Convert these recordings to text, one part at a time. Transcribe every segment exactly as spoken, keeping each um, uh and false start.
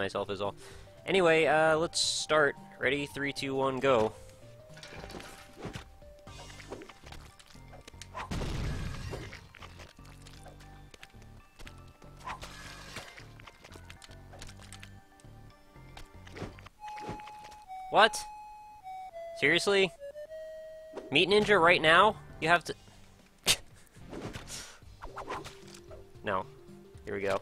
myself is all. Anyway, uh, let's start. Ready? Three, two, one, go. What? Seriously? Meat Ninja right now? You have to... No. Here we go.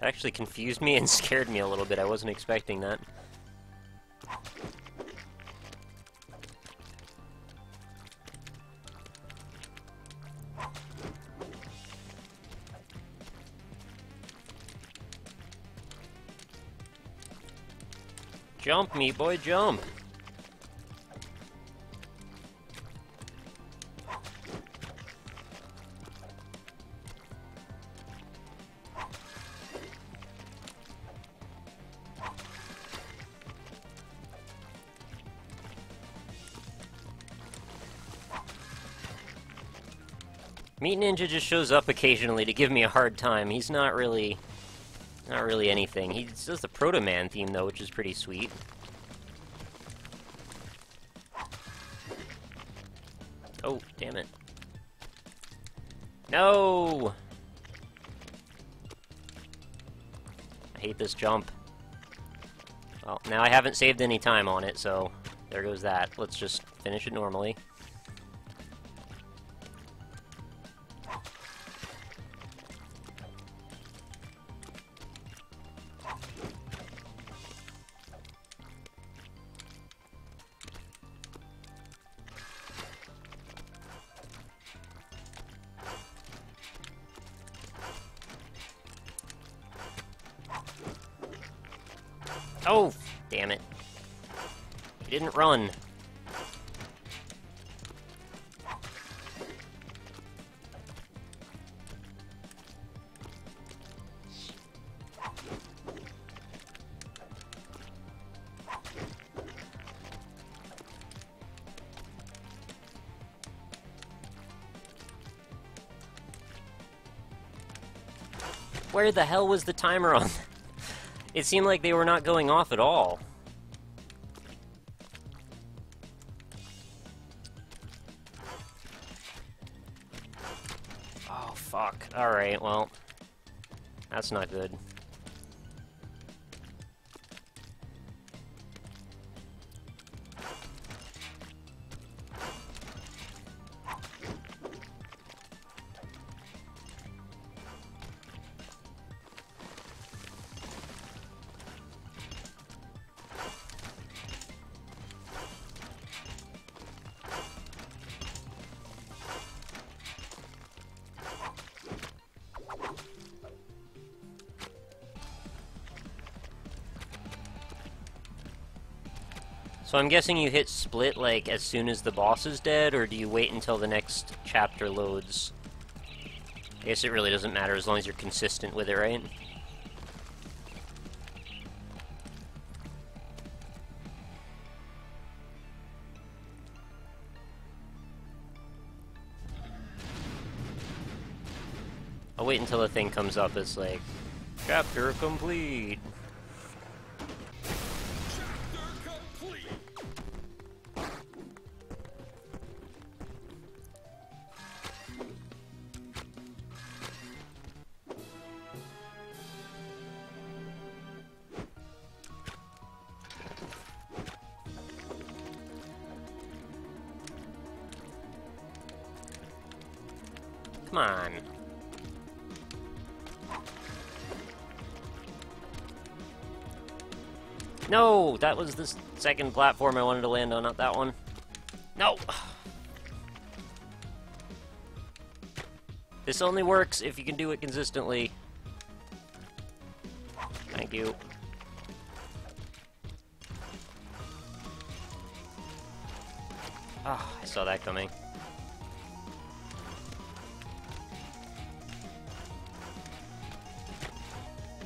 That actually confused me and scared me a little bit. I wasn't expecting that. Jump, Meat Boy, jump! Meat Ninja just shows up occasionally to give me a hard time. He's not really... not really anything. He does the Proto Man theme, though, which is pretty sweet. Oh, damn it. No! I hate this jump. Well, now I haven't saved any time on it, so there goes that. Let's just finish it normally. Oh, damn it. He didn't run. Where the hell was the timer on that? It seemed like they were not going off at all. Oh, fuck. Alright, well, that's not good. So I'm guessing you hit split, like, as soon as the boss is dead, or do you wait until the next chapter loads? I guess it really doesn't matter as long as you're consistent with it, right? I'll wait until the thing comes up, it's like, chapter complete! Come on. No! That was the second platform I wanted to land on, not that one. No! This only works if you can do it consistently. Thank you. Ah, I saw that coming.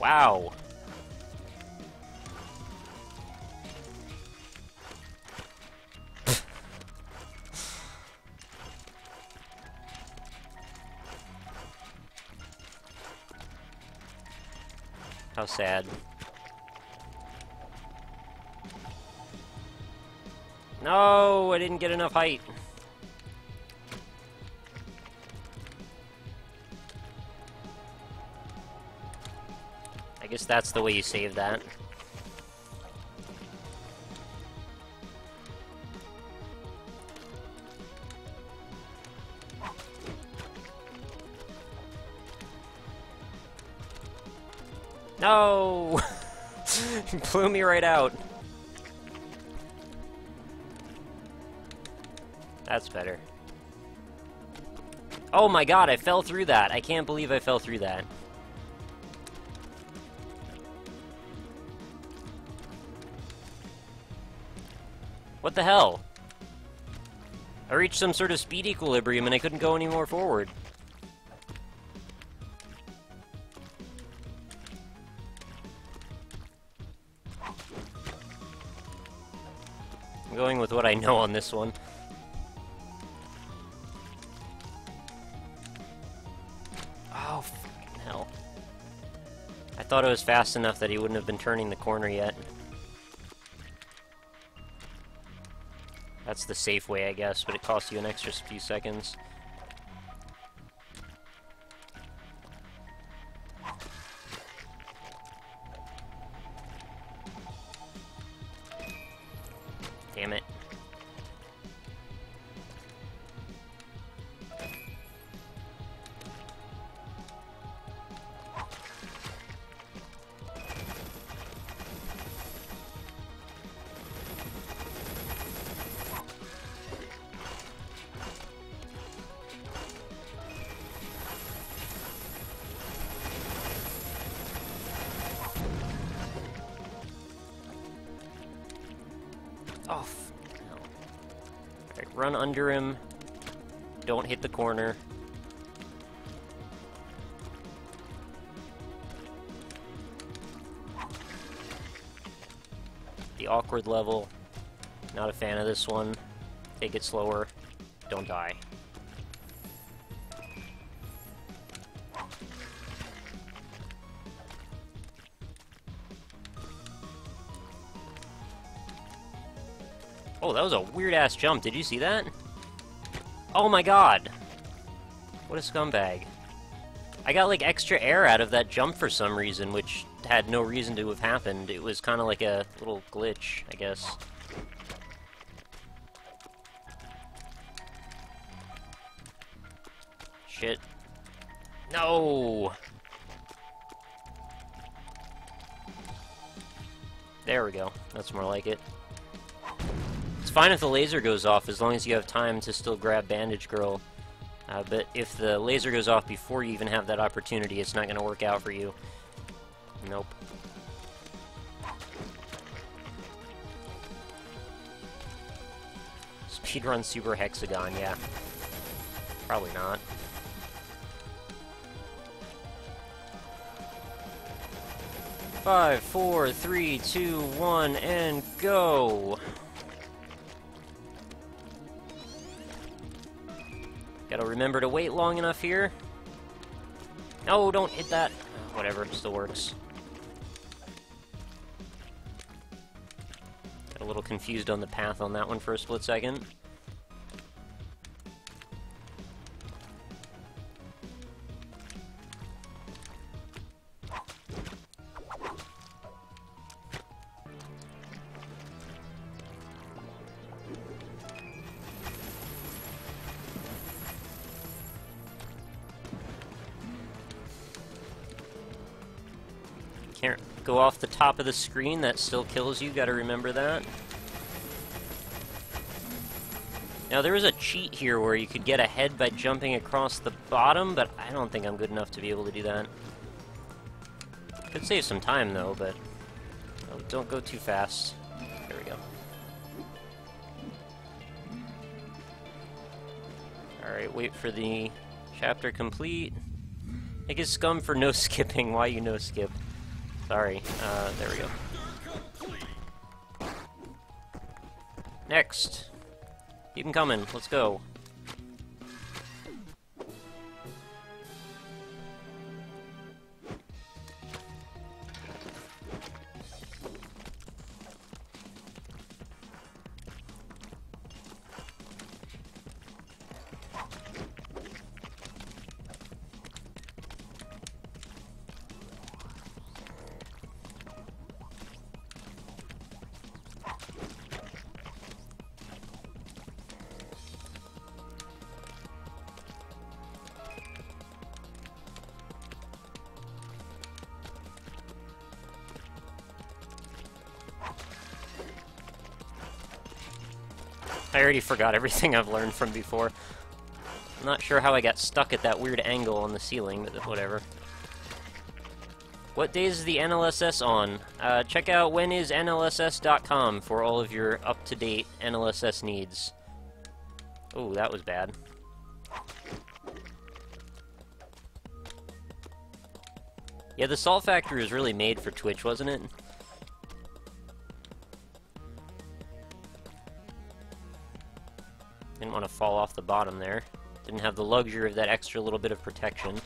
Wow. How sad. No, I didn't get enough height. I guess that's the way you save that. No! Blew me right out. That's better. Oh my god, I fell through that. I can't believe I fell through that. What the hell? I reached some sort of speed equilibrium and I couldn't go any more forward. I'm going with what I know on this one. Oh, fucking hell. I thought it was fast enough that he wouldn't have been turning the corner yet. That's the safe way, I guess, but it costs you an extra few seconds. Damn it. Oh, no. Alright, run under him. Don't hit the corner. The awkward level. Not a fan of this one. Take it slower. Don't die. Oh, that was a weird-ass jump. Did you see that? Oh my god! What a scumbag. I got, like, extra air out of that jump for some reason, which had no reason to have happened. It was kind of like a little glitch, I guess. Shit. No! There we go. That's more like it. It's fine if the laser goes off, as long as you have time to still grab Bandage Girl. Uh, but if the laser goes off before you even have that opportunity, it's not going to work out for you. Nope. Speedrun Super Hexagon, yeah. Probably not. Five, four, three, two, one, and go! Gotta remember to wait long enough here. No, don't hit that. Whatever, still works. Got a little confused on the path on that one for a split second. Can't go off the top of the screen, that still kills you, gotta remember that. Now there was a cheat here where you could get ahead by jumping across the bottom, but I don't think I'm good enough to be able to do that. Could save some time though, but oh, don't go too fast. There we go. Alright, wait for the chapter complete. It is scum for no skipping, why you no skip? Sorry, uh, there we go. Next! Keep 'em coming, let's go. I already forgot everything I've learned from before. I'm not sure how I got stuck at that weird angle on the ceiling, but whatever. What day is the N L S S on? Uh, check out when is N L S S dot com for all of your up-to-date N L S S needs. Oh, that was bad. Yeah, the Sol Factor is really made for Twitch, wasn't it? Didn't want to fall off the bottom there. Didn't have the luxury of that extra little bit of protection.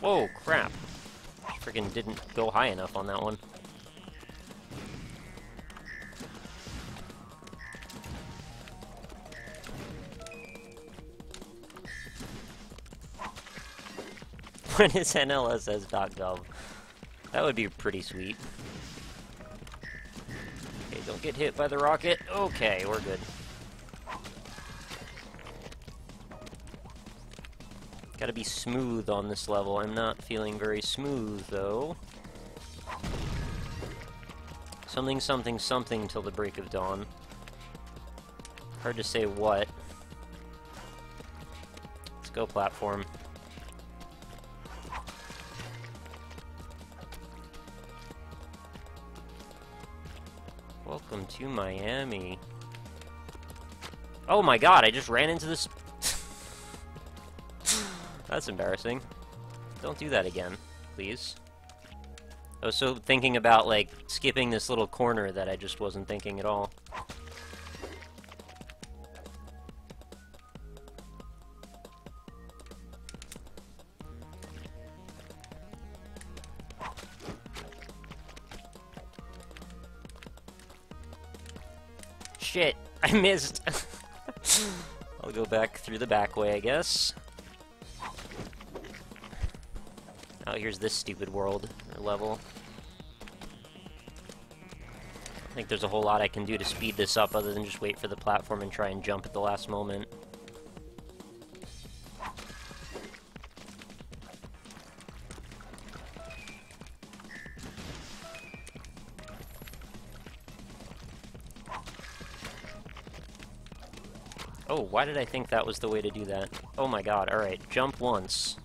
Whoa, crap. Freaking didn't go high enough on that one. When is N L S S dot gov? That would be pretty sweet. Okay, don't get hit by the rocket. Okay, we're good. Gotta be smooth on this level. I'm not feeling very smooth, though. Something, something, something till the break of dawn. Hard to say what. Let's go, platform. Welcome to Miami. Oh my god, I just ran into this. That's embarrassing. Don't do that again, please. I was so thinking about, like, skipping this little corner that I just wasn't thinking at all. Shit, I missed. I'll go back through the back way, I guess. Oh, here's this stupid world, or level. I think there's a whole lot I can do to speed this up other than just wait for the platform and try and jump at the last moment. Oh, why did I think that was the way to do that? Oh my god, alright, jump once.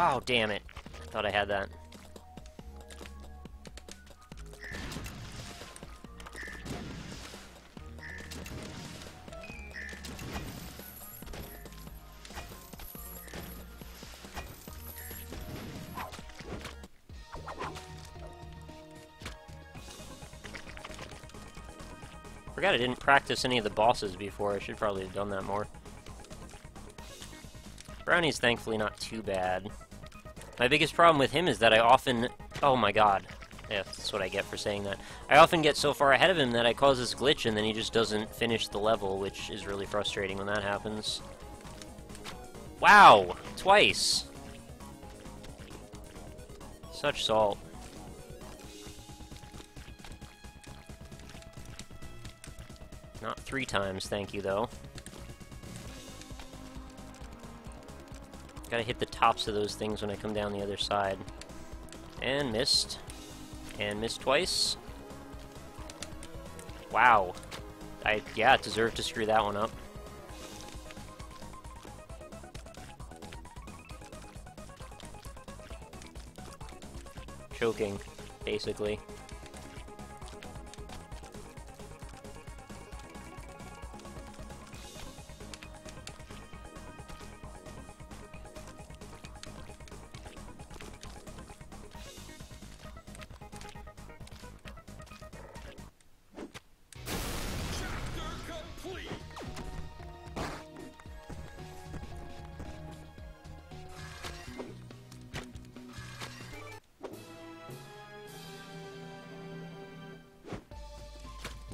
Oh, damn it. I thought I had that. Forgot I didn't practice any of the bosses before. I should probably have done that more. Brownie's thankfully not too bad. My biggest problem with him is that I often... Oh my god. Yeah, that's what I get for saying that. I often get so far ahead of him that I cause this glitch and then he just doesn't finish the level, which is really frustrating when that happens. Wow! Twice! Such salt. Not three times, thank you, though. Gotta hit the tops of those things when I come down the other side. And missed. And missed twice. Wow. I, yeah, deserve to screw that one up. Choking, basically.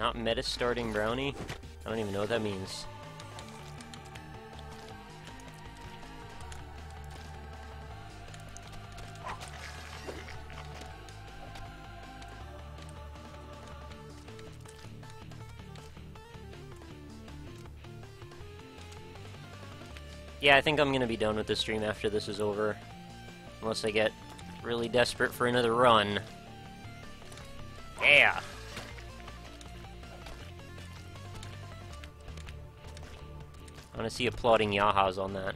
Not meta starting brownie? I don't even know what that means. Yeah, I think I'm gonna be done with the stream after this is over. Unless I get really desperate for another run. Yeah! I wanna see applauding yahas on that.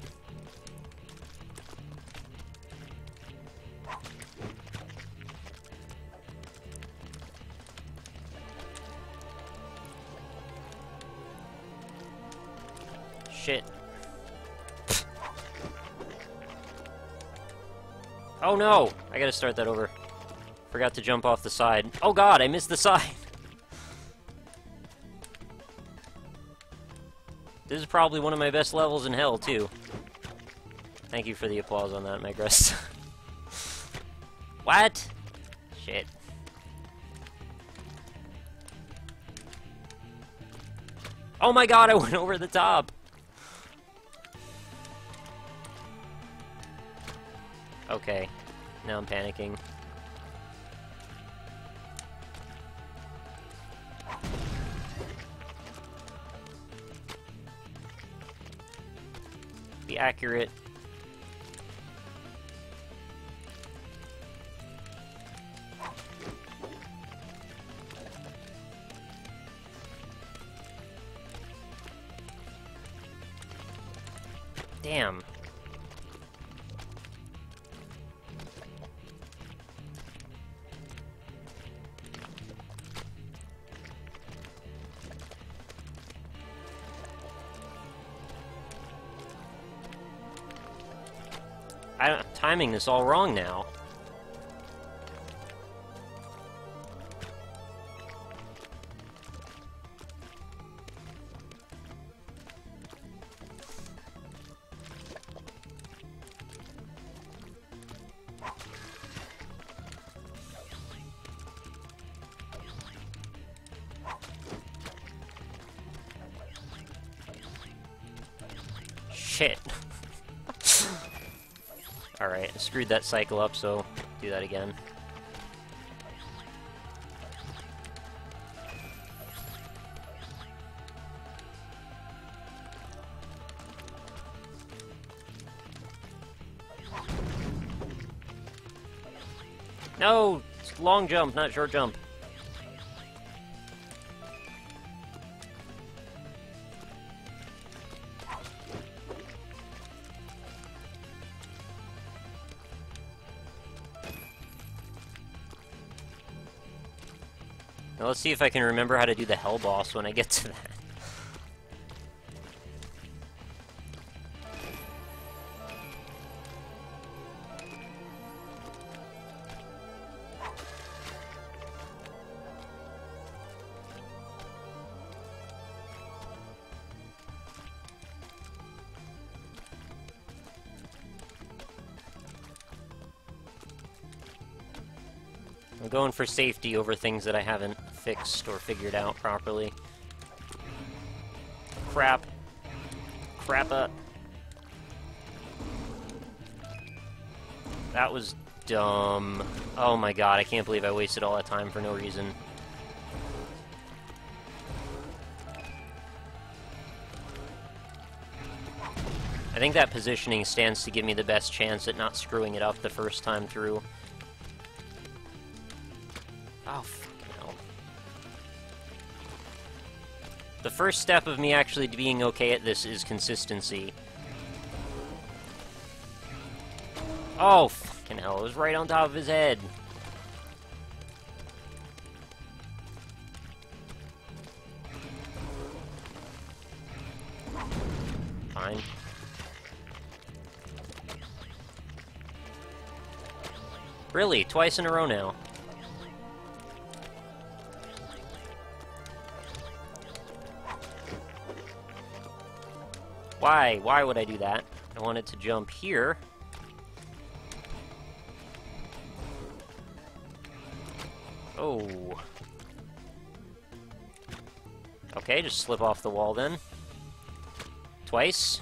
Shit. Oh no! I gotta start that over. Forgot to jump off the side. Oh god, I missed the side! This is probably one of my best levels in hell, too. Thank you for the applause on that, Megris. What? Shit. Oh my god, I went over the top! Okay, now I'm panicking. Be accurate. Damn. I'm timing this all wrong now. Shit. Alright, I screwed that cycle up, so do that again. No! It's long jump, not short jump. Now let's see if I can remember how to do the hell boss when I get to that. I'm going for safety over things that I haven't fixed or figured out properly. Crap. Crappa. That was dumb. Oh my god, I can't believe I wasted all that time for no reason. I think that positioning stands to give me the best chance at not screwing it up the first time through. Oh, fucking hell. The first step of me actually being okay at this is consistency. Oh, fucking hell, it was right on top of his head. Fine. Really, twice in a row now. Why? Why would I do that? I wanted to jump here. Oh. Okay, just slip off the wall then. Twice.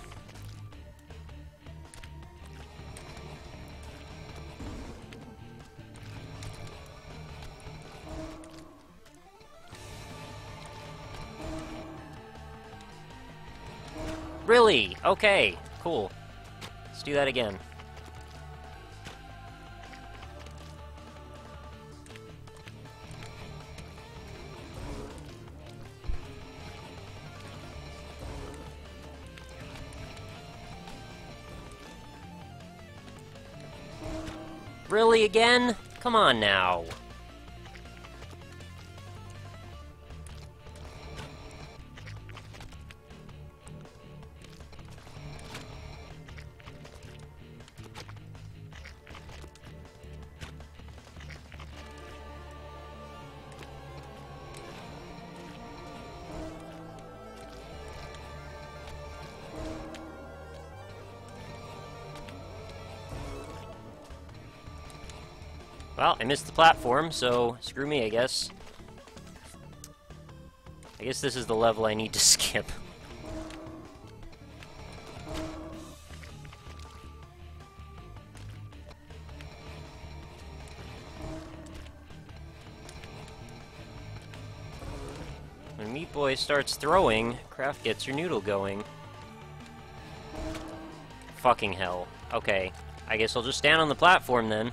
Really? Okay, cool. Let's do that again. Really again? Come on now. Well, I missed the platform, so screw me, I guess. I guess this is the level I need to skip. When Meat Boy starts throwing, Kraft gets your noodle going. Fucking hell. Okay, I guess I'll just stand on the platform then.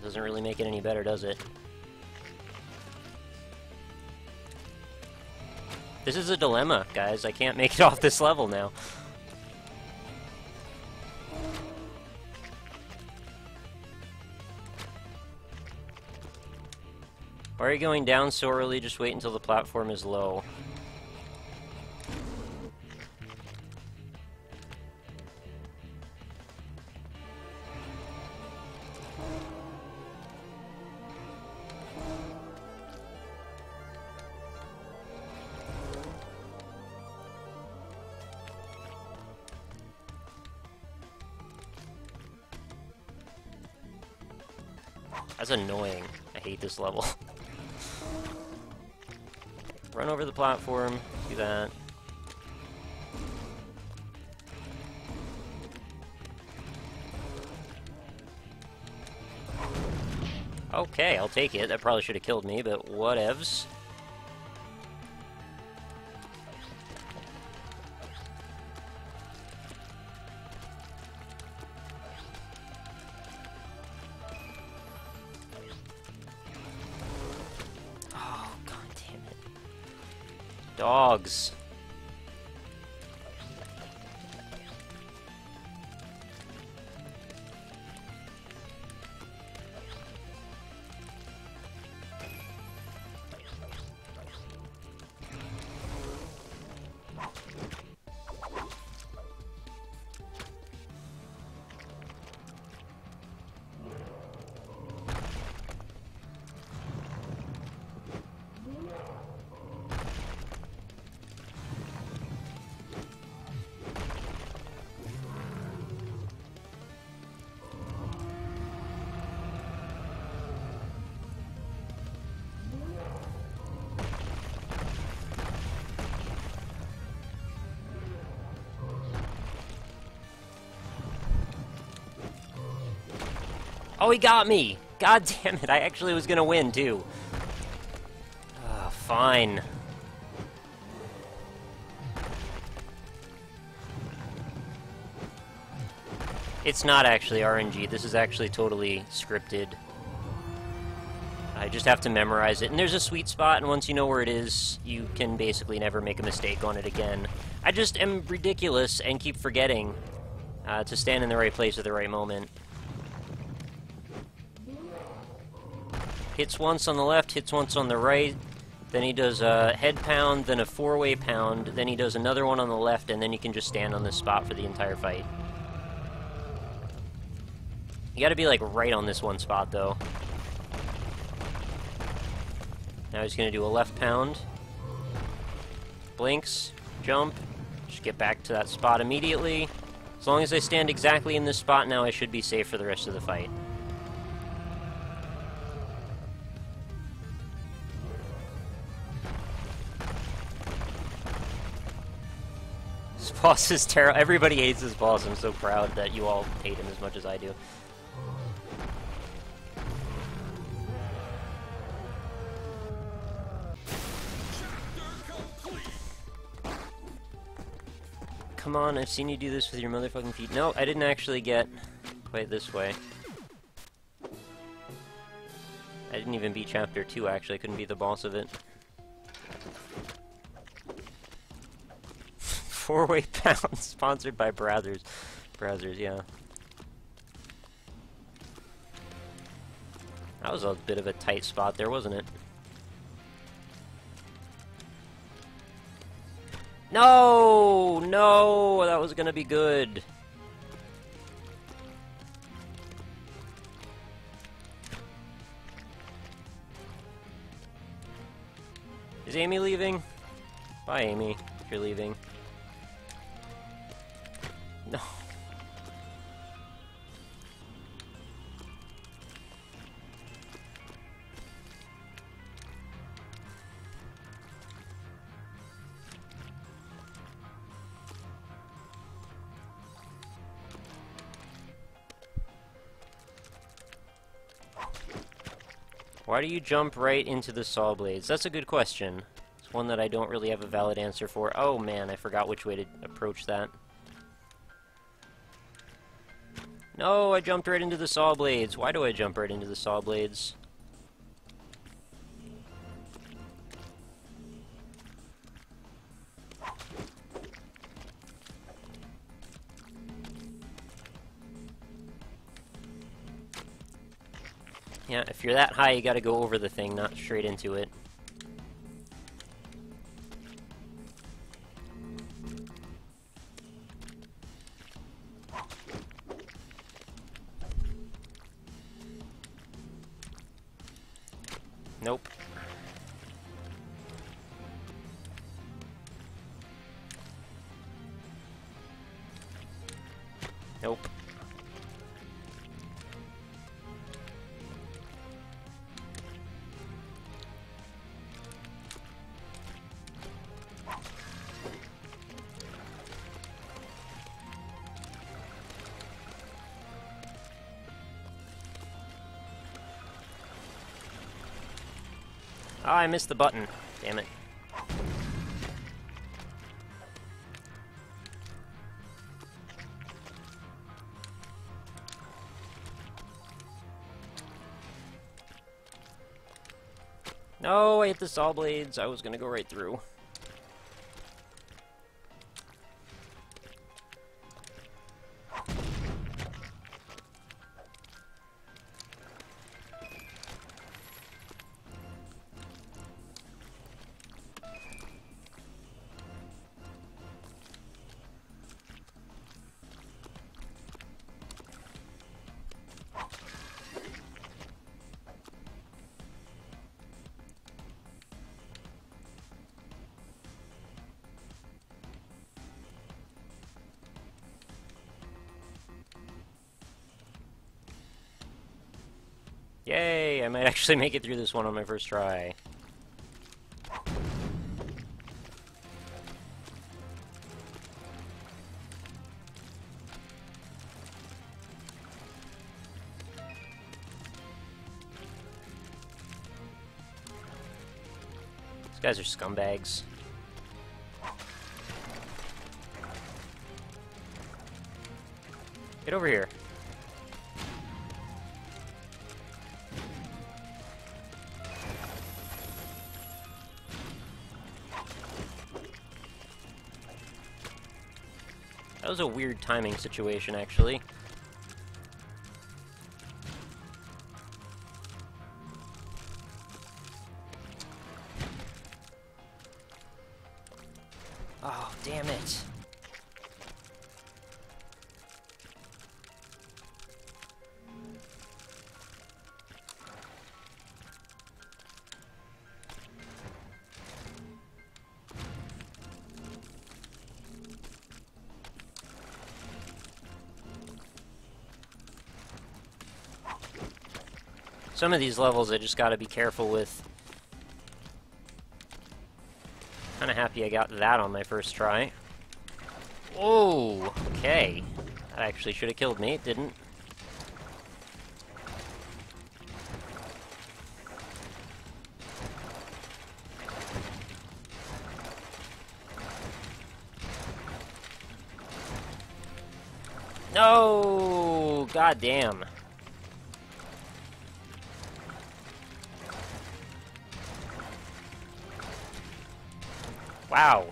Doesn't really make it any better, does it? This is a dilemma, guys. I can't make it off this level now. Why are you going down so early? Just wait until the platform is low. That's annoying. I hate this level. Run over the platform, do that. Okay, I'll take it. That probably should have killed me, but whatevs. Dogs. Oh, he got me! God damn it, I actually was gonna win, too. Ah, fine. It's not actually R N G, this is actually totally scripted. I just have to memorize it, and there's a sweet spot, and once you know where it is, you can basically never make a mistake on it again. I just am ridiculous and keep forgetting uh, to stand in the right place at the right moment. Hits once on the left, hits once on the right, then he does a head pound, then a four-way pound, then he does another one on the left, and then you can just stand on this spot for the entire fight. You gotta be, like, right on this one spot, though. Now he's gonna do a left pound. Blinks, jump, just get back to that spot immediately. As long as I stand exactly in this spot now, I should be safe for the rest of the fight. This boss is terrible. Everybody hates this boss. I'm so proud that you all hate him as much as I do. Come on, I've seen you do this with your motherfucking feet. No, I didn't actually get quite this way. I didn't even beat chapter two, actually. I couldn't beat the boss of it. Four-way pound, sponsored by Brazzers. Brazzers, yeah. That was a bit of a tight spot there, wasn't it? No! No! That was gonna be good. Is Amy leaving? Bye, Amy, if you're leaving. No. Why do you jump right into the saw blades? That's a good question. It's one that I don't really have a valid answer for. Oh man, I forgot which way to approach that. No, I jumped right into the saw blades. Why do I jump right into the saw blades? Yeah, if you're that high, you gotta go over the thing, not straight into it. Nope. Nope. Ah, I missed the button. Damn it. No, I hit the saw blades. I was gonna go right through. Yay! I might actually make it through this one on my first try. These guys are scumbags. Get over here. That was a weird timing situation, actually. Oh, damn it. Some of these levels I just gotta be careful with. Kinda happy I got that on my first try. Oh, okay. That actually should have killed me. It didn't. No! God damn. Wow.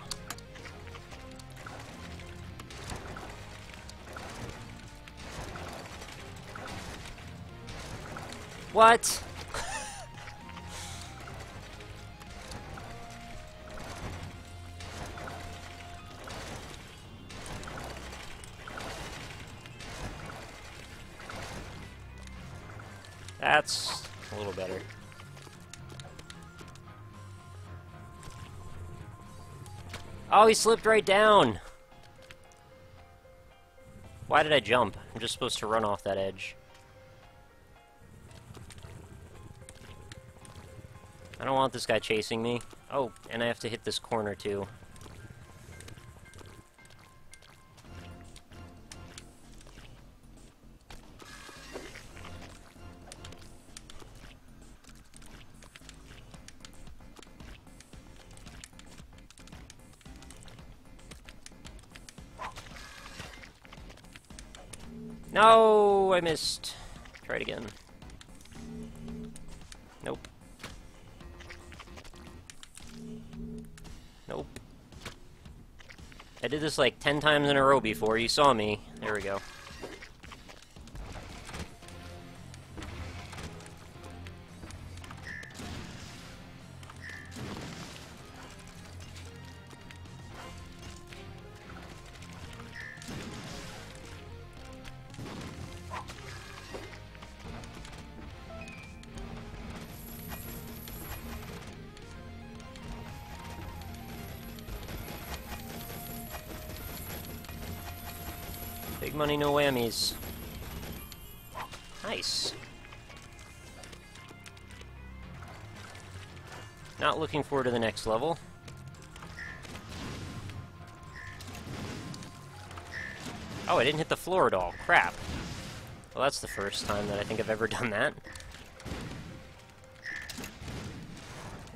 What? That's a little better. Oh, he slipped right down! Why did I jump? I'm just supposed to run off that edge. I don't want this guy chasing me. Oh, and I have to hit this corner too. No, I missed. Try it again. Nope. Nope. I did this like ten times in a row before. You saw me. There we go. Big money, no whammies. Nice. Not looking forward to the next level. Oh, I didn't hit the floor at all. Crap. Well, that's the first time that I think I've ever done that.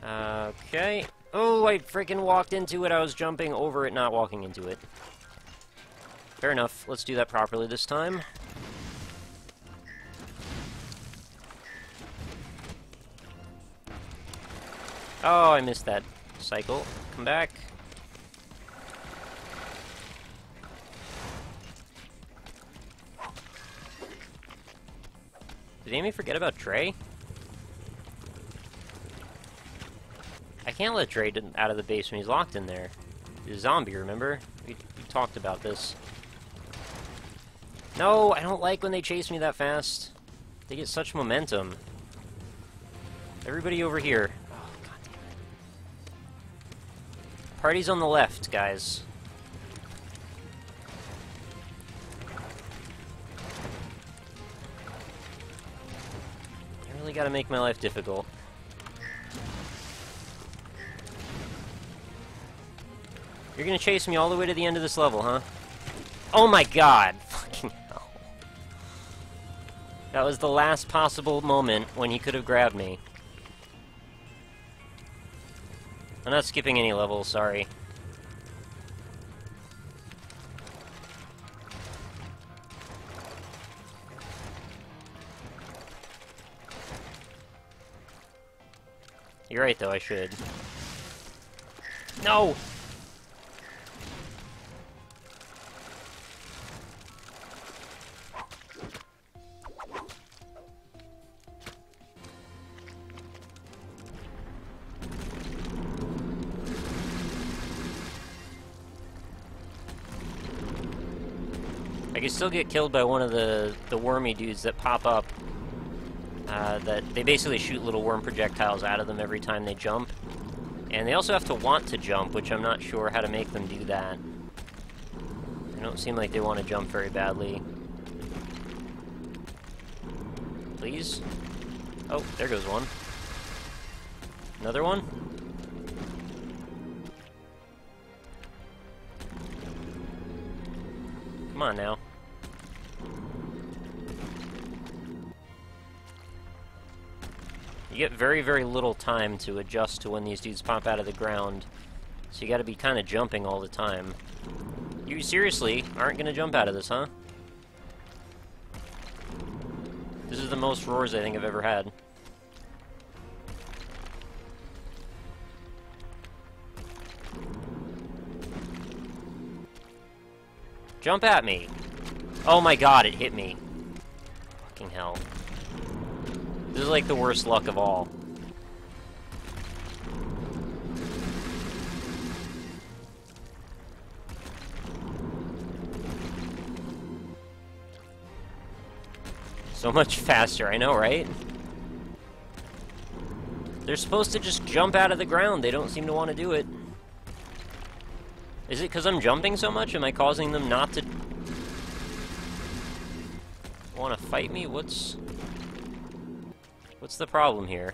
Okay. Oh, I freaking walked into it. I was jumping over it, not walking into it. Fair enough. Let's do that properly this time. Oh, I missed that cycle. Come back. Did Amy forget about Dre? I can't let Dre out of the base when he's locked in there. He's a zombie, remember? We, we talked about this. No, I don't like when they chase me that fast. They get such momentum. Everybody over here. Oh, God damn it. Party's on the left, guys. I really gotta make my life difficult. You're gonna chase me all the way to the end of this level, huh? Oh my god! That was the last possible moment when he could have grabbed me. I'm not skipping any levels, sorry. You're right, though, I should. No! I could still get killed by one of the, the wormy dudes that pop up. Uh, that they basically shoot little worm projectiles out of them every time they jump. And they also have to want to jump, which I'm not sure how to make them do that. They don't seem like they want to jump very badly. Please? Oh, there goes one. Another one? Come on now. You get very, very little time to adjust to when these dudes pop out of the ground, so you gotta be kinda jumping all the time. You seriously aren't gonna jump out of this, huh? This is the most roars I think I've ever had. Jump at me! Oh my god, it hit me. Fucking hell. This is like the worst luck of all. So much faster, I know, right? They're supposed to just jump out of the ground. They don't seem to want to do it. Is it because I'm jumping so much? Am I causing them not to want to fight me? What's... What's the problem here?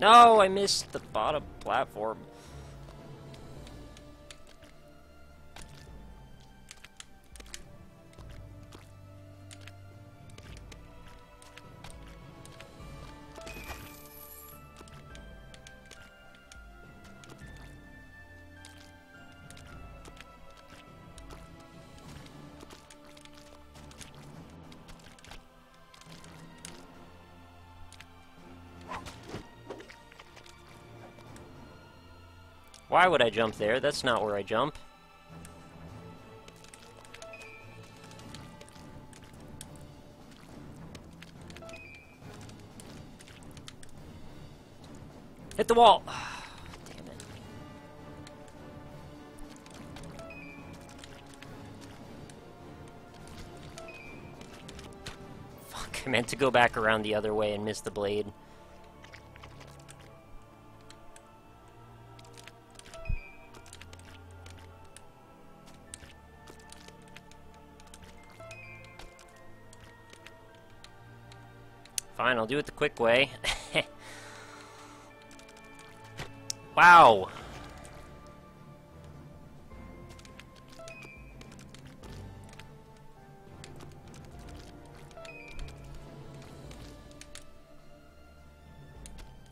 No, I missed the bottom platform. Why would I jump there? That's not where I jump. Hit the wall! Damn it. Fuck, I meant to go back around the other way and miss the blade. Fine, I'll do it the quick way. Wow!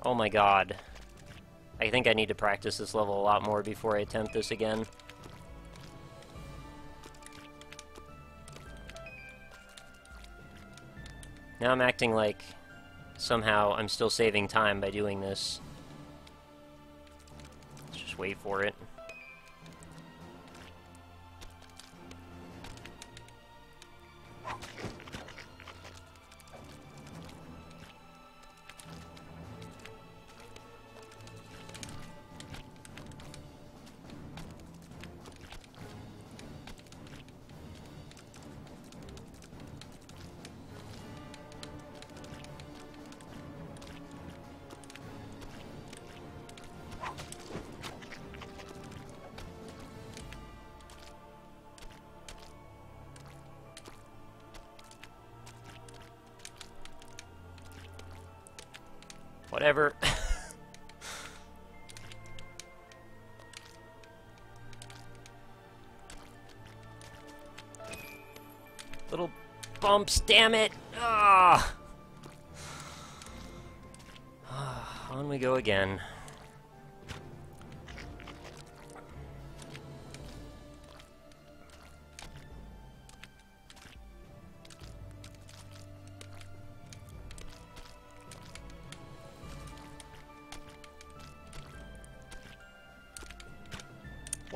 Oh my god. I think I need to practice this level a lot more before I attempt this again. Now I'm acting like somehow I'm still saving time by doing this. Let's just wait for it. Whatever. Little bumps, damn it! Ah. On we go again.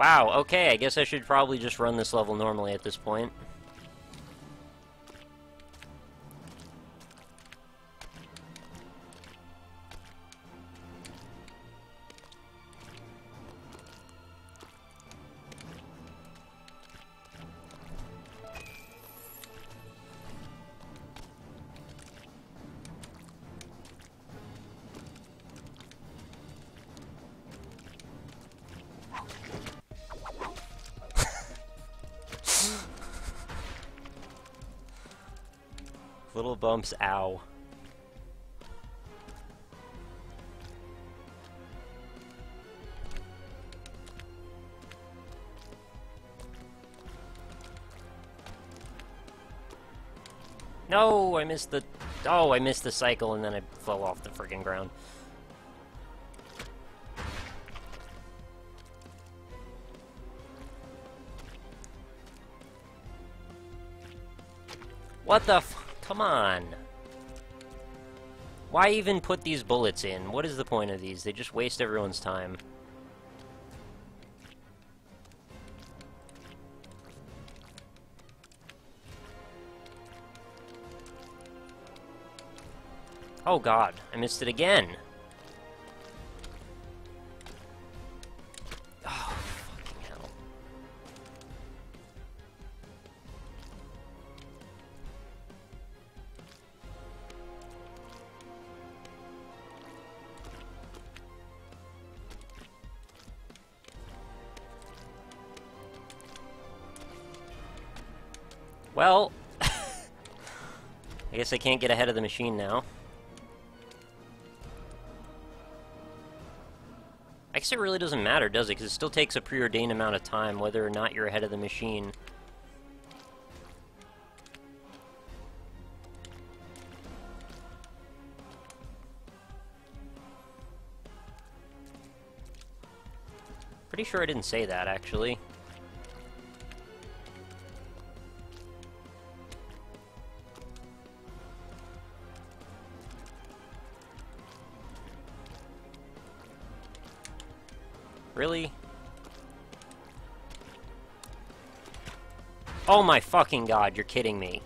Wow, okay, I guess I should probably just run this level normally at this point. Little bumps, ow. No, I missed the... Oh, I missed the cycle and then I fell off the friggin' ground. What the f... Come on! Why even put these bullets in? What is the point of these? They just waste everyone's time. Oh god, I missed it again! Well, I guess I can't get ahead of the machine now. I guess it really doesn't matter, does it? Because it still takes a preordained amount of time whether or not you're ahead of the machine. Pretty sure I didn't say that, actually. Really? Oh my fucking god, you're kidding me.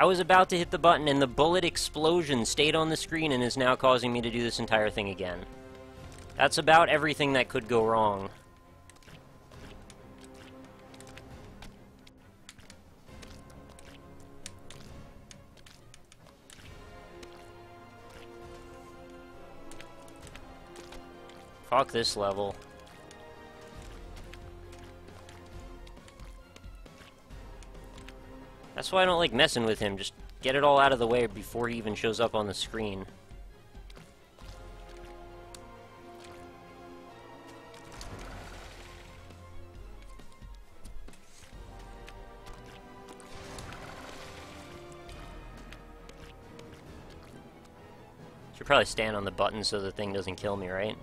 I was about to hit the button and the bullet explosion stayed on the screen and is now causing me to do this entire thing again. That's about everything that could go wrong. Fuck this level. That's why I don't like messing with him. Just get it all out of the way before he even shows up on the screen. Should probably stand on the button so the thing doesn't kill me, right?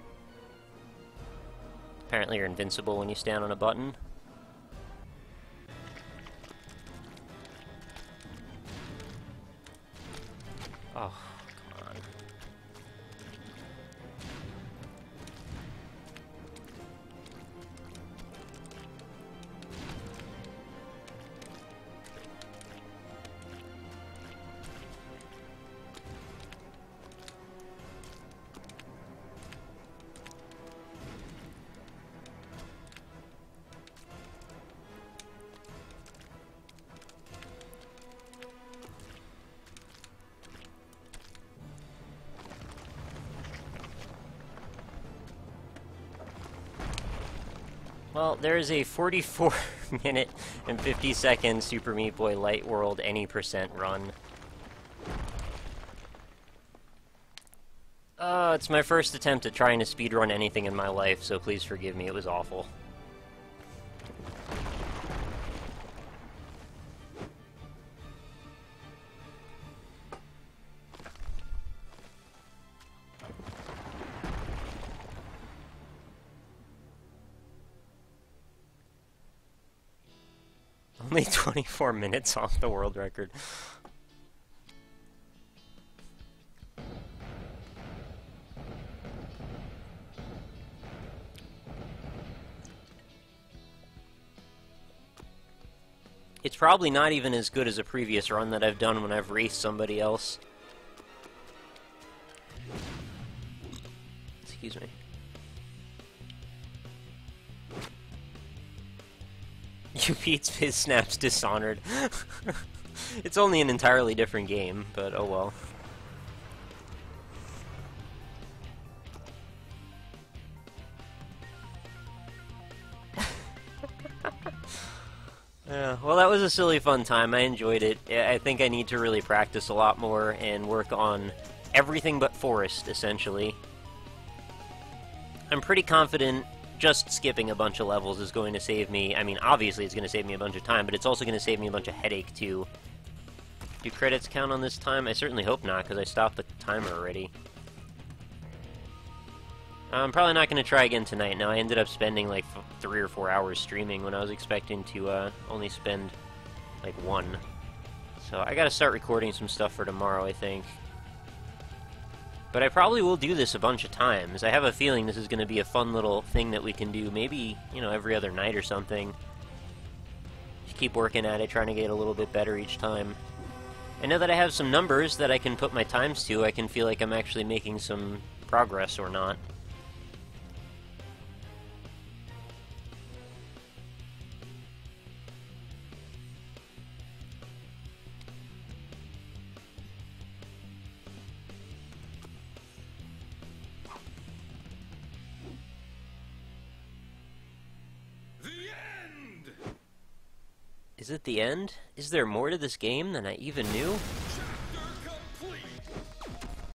Apparently you're invincible when you stand on a button. Oh, come on. Well, there is a forty-four minute and fifty second Super Meat Boy Light World any percent run. Uh, it's my first attempt at trying to speedrun anything in my life, so please forgive me, it was awful. Only twenty-four minutes off the world record. It's probably not even as good as a previous run that I've done when I've raced somebody else. Excuse me. You beat his snaps Dishonored. It's only an entirely different game, but oh well. Yeah, well, that was a silly fun time. I enjoyed it. I think I need to really practice a lot more and work on everything but forest, essentially. I'm pretty confident just skipping a bunch of levels is going to save me. I mean, obviously it's going to save me a bunch of time, but it's also going to save me a bunch of headache, too. Do credits count on this time? I certainly hope not, because I stopped the timer already. I'm probably not going to try again tonight. Now, I ended up spending like f three or four hours streaming when I was expecting to uh, only spend like one. So I got to start recording some stuff for tomorrow, I think. But I probably will do this a bunch of times. I have a feeling this is going to be a fun little thing that we can do, maybe, you know, every other night or something. Just keep working at it, trying to get a little bit better each time. And now that I have some numbers that I can put my times to, I can feel like I'm actually making some progress or not. Is it the end? Is there more to this game than I even knew?